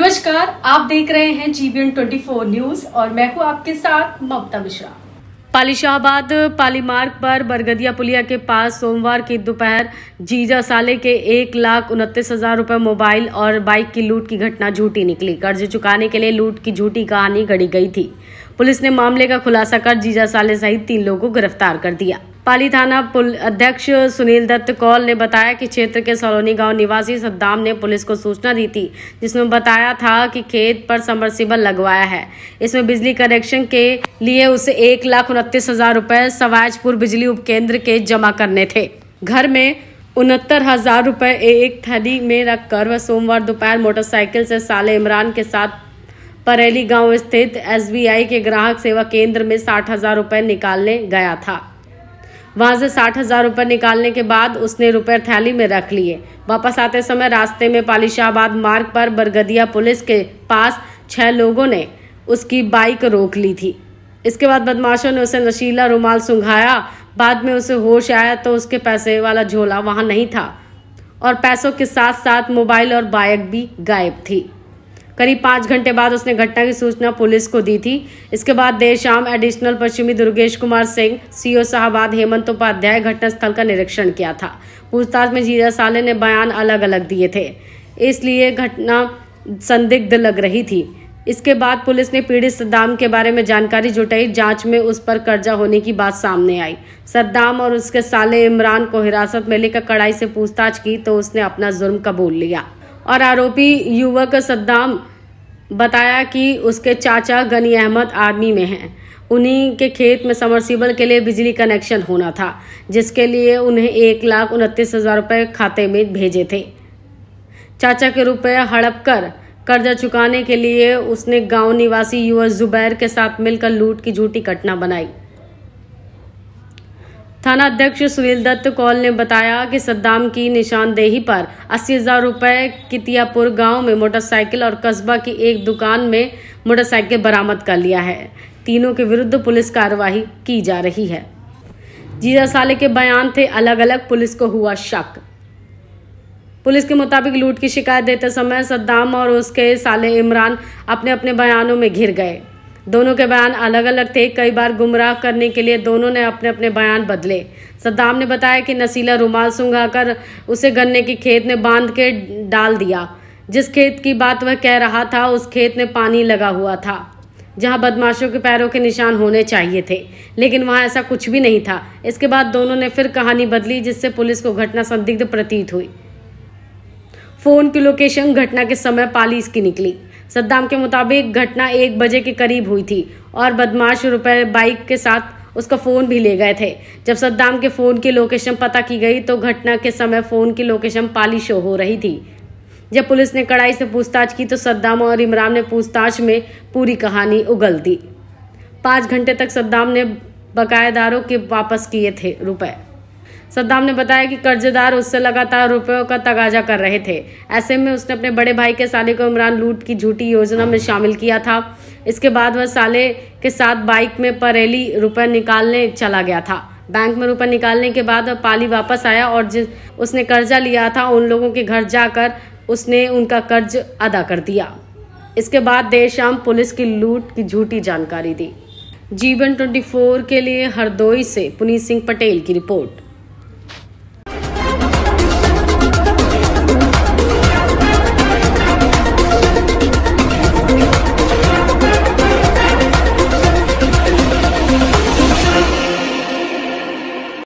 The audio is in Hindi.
नमस्कार, आप देख रहे हैं GBN 24 न्यूज और मैं हूं आपके साथ ममता मिश्रा। पालिशाबाद पाली मार्ग पर बरगदिया पुलिया के पास सोमवार की दोपहर जीजा साले के 1,29,000 रुपये मोबाइल और बाइक की लूट की घटना झूठी निकली। कर्ज चुकाने के लिए लूट की झूठी कहानी गढ़ी गई थी। पुलिस ने मामले का खुलासा कर जीजा साले सहित 3 लोगों को गिरफ्तार कर दिया। पाली थाना अध्यक्ष सुनील दत्त कॉल ने बताया कि क्षेत्र के सलोनी गांव निवासी सद्दाम ने पुलिस को सूचना दी थी, जिसमें बताया था कि खेत पर सबमर्सिबल लगवाया है, इसमें बिजली कनेक्शन के लिए उसे 1,29,000 रुपये सवाजपुर बिजली उपकेंद्र के जमा करने थे। घर में 69,000 रुपये एक थैली में रखकर वह सोमवार दोपहर मोटरसाइकिल से साले इमरान के साथ परेली गांव स्थित SBI के ग्राहक सेवा केंद्र में 60,000 रुपये निकालने गया था। वहां से 60,000 रुपये निकालने के बाद उसने रुपये थैली में रख लिए। वापस आते समय रास्ते में पालिशाबाद मार्ग पर बरगदिया पुलिस के पास 6 लोगों ने उसकी बाइक रोक ली थी। इसके बाद बदमाशों ने उसे नशीला रुमाल सुंघाया। बाद में उसे होश आया तो उसके पैसे वाला झोला वहाँ नहीं था और पैसों के साथ साथ मोबाइल और बाइक भी गायब थी। करीब 5 घंटे बाद उसने घटना की सूचना पुलिस को दी थी। इसके बाद देर शाम एडिशनल पश्चिमी दुर्गेश कुमार सिंह CO शाहबाद हेमंत उपाध्याय घटनास्थल का निरीक्षण किया था। पूछताछ में जीजा साले ने बयान अलग अलग दिए थे, इसलिए घटना संदिग्ध लग रही थी। इसके बाद पुलिस ने पीड़ित सद्दाम के बारे में जानकारी जुटाई। जांच में उस पर कर्जा होने की बात सामने आई। सद्दाम और उसके साले इमरान को हिरासत में लेकर कड़ाई से पूछताछ की तो उसने अपना जुर्म कबूल लिया और आरोपी युवक सद्दाम बताया कि उसके चाचा गनी अहमद आर्मी में हैं। उन्हीं के खेत में सबमर्सिबल के लिए बिजली कनेक्शन होना था, जिसके लिए उन्हें 1,29,000 रुपये खाते में भेजे थे। चाचा के रुपए हड़प कर कर्जा चुकाने के लिए उसने गांव निवासी युवक जुबैर के साथ मिलकर लूट की झूठी घटना बनाई। थाना अध्यक्ष सुनील दत्त कॉल ने बताया कि सद्दाम की निशानदेही पर 80,000 रुपये कितियापुर गांव में मोटरसाइकिल और कस्बा की एक दुकान में मोटरसाइकिल बरामद कर लिया है। तीनों के विरुद्ध पुलिस कार्रवाई की जा रही है। जीजा साले के बयान थे अलग अलग, पुलिस को हुआ शक। पुलिस के मुताबिक लूट की शिकायत देते समय सद्दाम और उसके साले इमरान अपने अपने बयानों में घिर गए। दोनों के बयान अलग अलग थे। कई बार गुमराह करने के लिए दोनों ने अपने अपने बयान बदले। सद्दाम ने बताया कि नशीला रुमाल सूंघाकर उसे गन्ने के खेत में बांध के डाल दिया। जिस खेत की बात वह कह रहा था उस खेत में पानी लगा हुआ था, जहां बदमाशों के पैरों के निशान होने चाहिए थे, लेकिन वहां ऐसा कुछ भी नहीं था। इसके बाद दोनों ने फिर कहानी बदली, जिससे पुलिस को घटना संदिग्ध प्रतीत हुई। फोन की लोकेशन घटना के समय पाली की निकली। सद्दाम के मुताबिक घटना 1 बजे के करीब हुई थी और बदमाश रुपए बाइक के साथ उसका फ़ोन भी ले गए थे। जब सद्दाम के फ़ोन की लोकेशन पता की गई तो घटना के समय फ़ोन की लोकेशन पाली शो हो रही थी। जब पुलिस ने कड़ाई से पूछताछ की तो सद्दाम और इमरान ने पूछताछ में पूरी कहानी उगल दी। 5 घंटे तक सद्दाम ने बकायेदारों के वापस किए थे रुपए। सद्दाम ने बताया कि कर्जदार उससे लगातार रुपयों का तगाजा कर रहे थे। ऐसे में उसने अपने बड़े भाई के साले को इमरान लूट की झूठी योजना में शामिल किया था। इसके बाद वह साले के साथ बाइक में परेली रुपए निकालने चला गया था। बैंक में रुपए निकालने के बाद वह पाली वापस आया और उसने कर्जा लिया था उन लोगों के घर जाकर उसने उनका कर्ज अदा कर दिया। इसके बाद देर शाम पुलिस की लूट की झूठी जानकारी दी। GBN 24 के लिए हरदोई से पुनीत सिंह पटेल की रिपोर्ट।